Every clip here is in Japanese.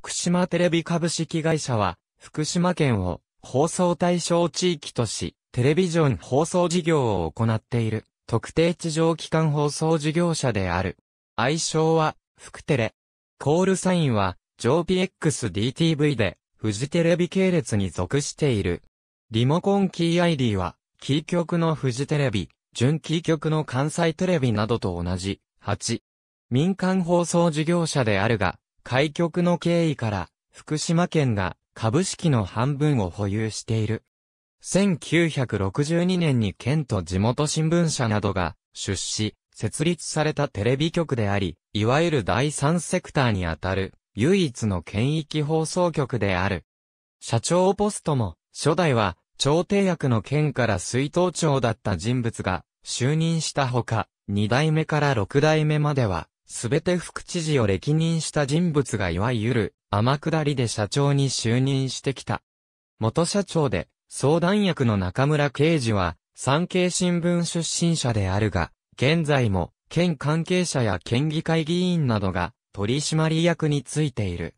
福島テレビ株式会社は、福島県を放送対象地域とし、テレビジョン放送事業を行っている、特定地上基幹放送事業者である。愛称は、福テレ。コールサインは、JPXDTV で、フジテレビ系列に属している。リモコンキー ID は、キー局のフジテレビ、準キー局の関西テレビなどと同じ、8。民間放送事業者であるが、開局の経緯から、福島県が株式の半分を保有している。1962年に県と地元新聞社などが出資、設立されたテレビ局であり、いわゆる第三セクターにあたる、唯一の県域放送局である。社長ポストも、初代は、調停役の県から出納長だった人物が、就任したほか、2代目から6代目までは、すべて副知事を歴任した人物がいわゆる、天下りで社長に就任してきた。元社長で、相談役の中村圭司は、産経新聞出身者であるが、現在も、県関係者や県議会議員などが、取締役に就いている。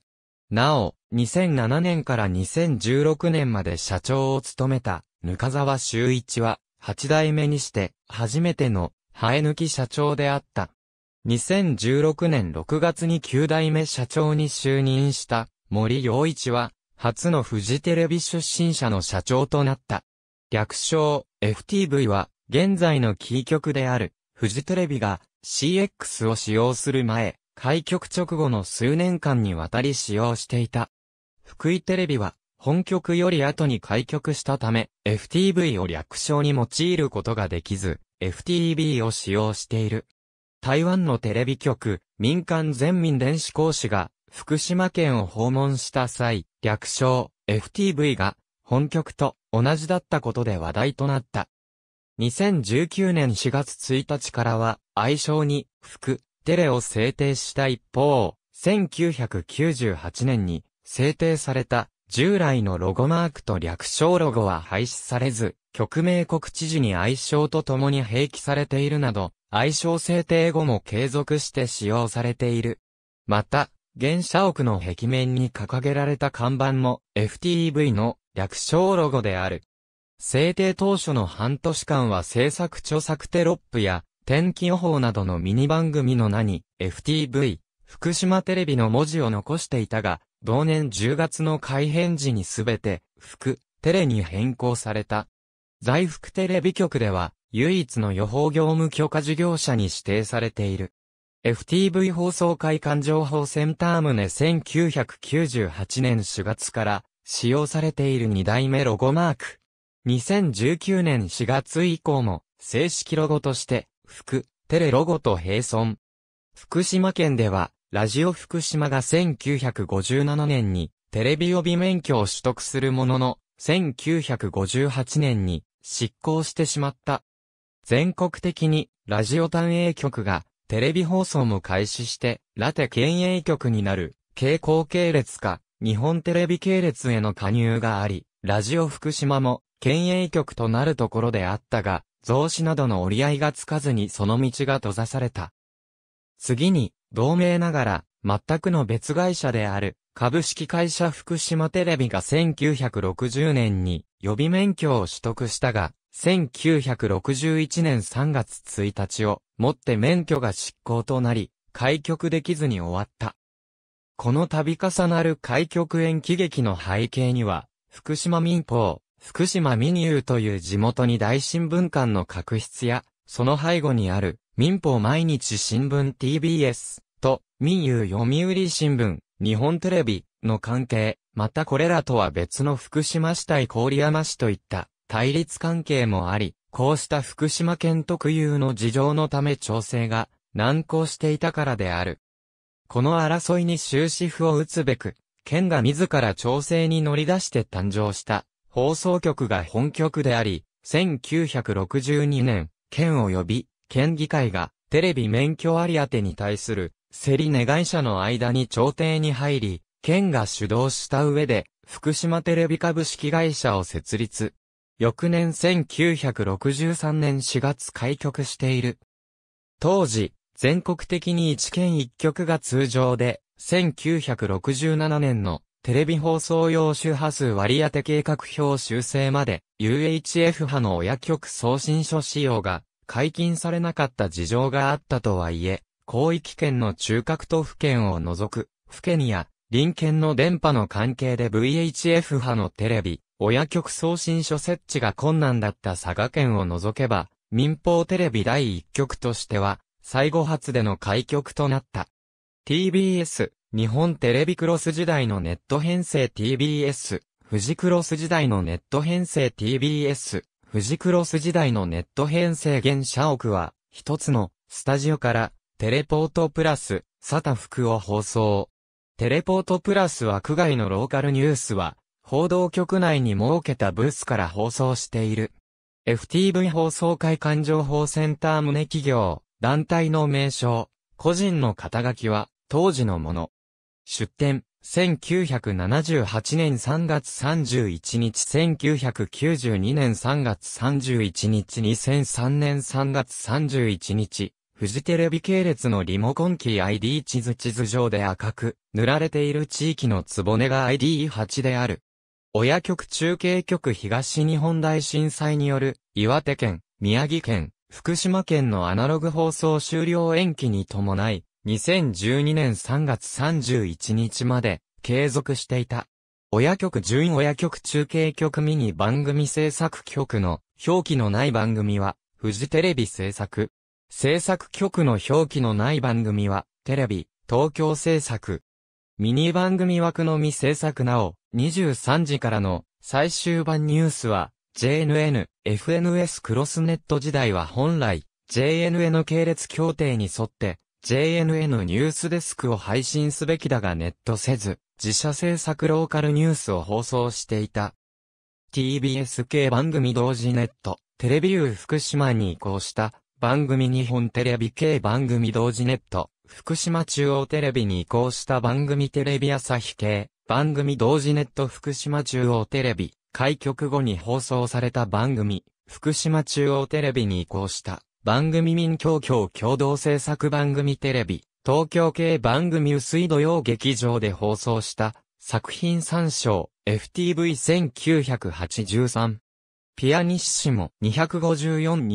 なお、2007年から2016年まで社長を務めた、額沢修一は、8代目にして、初めての、生え抜き社長であった。2016年6月に9代目社長に就任した森洋一は、初のフジテレビ出身者の社長となった。略称 FTV は、現在のキー局である、フジテレビが CX を使用する前、開局直後の数年間にわたり使用していた。福井テレビは、本局より後に開局したため、FTV を略称に用いることができず、FTB を使用している。台湾のテレビ局、民間全民電子公使が、福島県を訪問した際、略称、FTV が、本局と同じだったことで話題となった。2019年4月1日からは、愛称に、福、テレを制定した一方、1998年に、制定された、従来のロゴマークと略称ロゴは廃止されず、局名国知事に愛称とともに併記されているなど、愛称制定後も継続して使用されている。また、現社屋の壁面に掲げられた看板も FTV の略称ロゴである。制定当初の半年間は制作著作テロップや天気予報などのミニ番組の名に FTV、福島テレビの文字を残していたが、同年10月の改編時にすべて福テレに変更された。在福テレビ局では、唯一の予報業務許可事業者に指定されている。FTV 放送会館情報センター棟1998年4月から使用されている2代目ロゴマーク。2019年4月以降も正式ロゴとして福テレロゴと並存。福島県ではラジオ福島が1957年にテレビ帯免許を取得するものの1958年に失効してしまった。全国的にラジオ単営局がテレビ放送も開始してラテ県営局になる傾向系列か日本テレビ系列への加入があり、ラジオ福島も県営局となるところであったが、増資などの折り合いがつかずにその道が閉ざされた。次に、同名ながら全くの別会社である株式会社福島テレビが1960年に予備免許を取得したが、1961年3月1日をもって免許が失効となり、開局できずに終わった。この度重なる開局延期劇の背景には、福島民報、福島ミニューという地元に大新聞館の確執や、その背後にある民報毎日新聞 TBS と民友読売新聞、日本テレビの関係、またこれらとは別の福島市対郡山市といった対立関係もあり、こうした福島県特有の事情のため調整が難航していたからである。この争いに終止符を打つべく、県が自ら調整に乗り出して誕生した放送局が本局であり、1962年、県及び県議会がテレビ免許あり当てに対する競り願い者の間に調停に入り、県が主導した上で、福島テレビ株式会社を設立。翌年1963年4月開局している。当時、全国的に1県1局が通常で、1967年のテレビ放送用周波数割当計画表修正まで UHF 波の親局送信所使用が解禁されなかった事情があったとはいえ、広域圏の中核都府県を除く、府県や隣県の電波の関係で VHF 波のテレビ、親局送信所設置が困難だった佐賀県を除けば、民放テレビ第1局としては、最後発での開局となった。TBS、日本テレビクロス時代のネット編成 TBS、フジクロス時代のネット編成 TBS、フジクロス時代のネット編成現社屋は、一つのスタジオから、テレポートプラス、サタフクを放送。テレポートプラスは区外のローカルニュースは、報道局内に設けたブースから放送している。FTV 放送会館情報センター棟企業、団体の名称、個人の肩書きは、当時のもの。出展、1978年3月31日、1992年3月31日、2003年3月31日、フジテレビ系列のリモコンキー ID 地図上で赤く、塗られている地域のつぼねが ID8 である。親局中継局東日本大震災による岩手県、宮城県、福島県のアナログ放送終了延期に伴い2012年3月31日まで継続していた。親局準親局中継局ミニ番組制作局の表記のない番組はフジテレビ制作。制作局の表記のない番組はテレビ、東京制作。ミニ番組枠のみ制作なお、23時からの最終版ニュースは JNN、FNS クロスネット時代は本来 JNN 系列協定に沿って JNN ニュースデスクを配信すべきだがネットせず自社制作ローカルニュースを放送していた。TBS 系番組同時ネット、テレビU福島に移行した番組日本テレビ系番組同時ネット。福島中央テレビに移行した番組テレビ朝日系、番組同時ネット福島中央テレビ、開局後に放送された番組、福島中央テレビに移行した、番組民共共共同制作番組テレビ、東京系番組薄い土曜劇場で放送した、作品参照、FTV1983。ピアニッシモ254、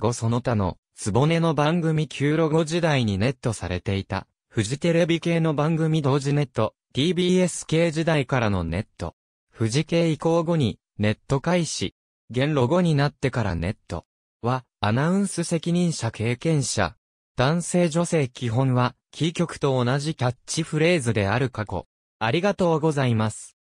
275その他の、つぼねの番組旧ロゴ時代にネットされていた、フジテレビ系の番組同時ネット、TBS 系時代からのネット。フジ系移行後に、ネット開始。現ロゴになってからネット。は、アナウンス責任者経験者。男性女性基本は、キー局と同じキャッチフレーズである過去。ありがとうございます。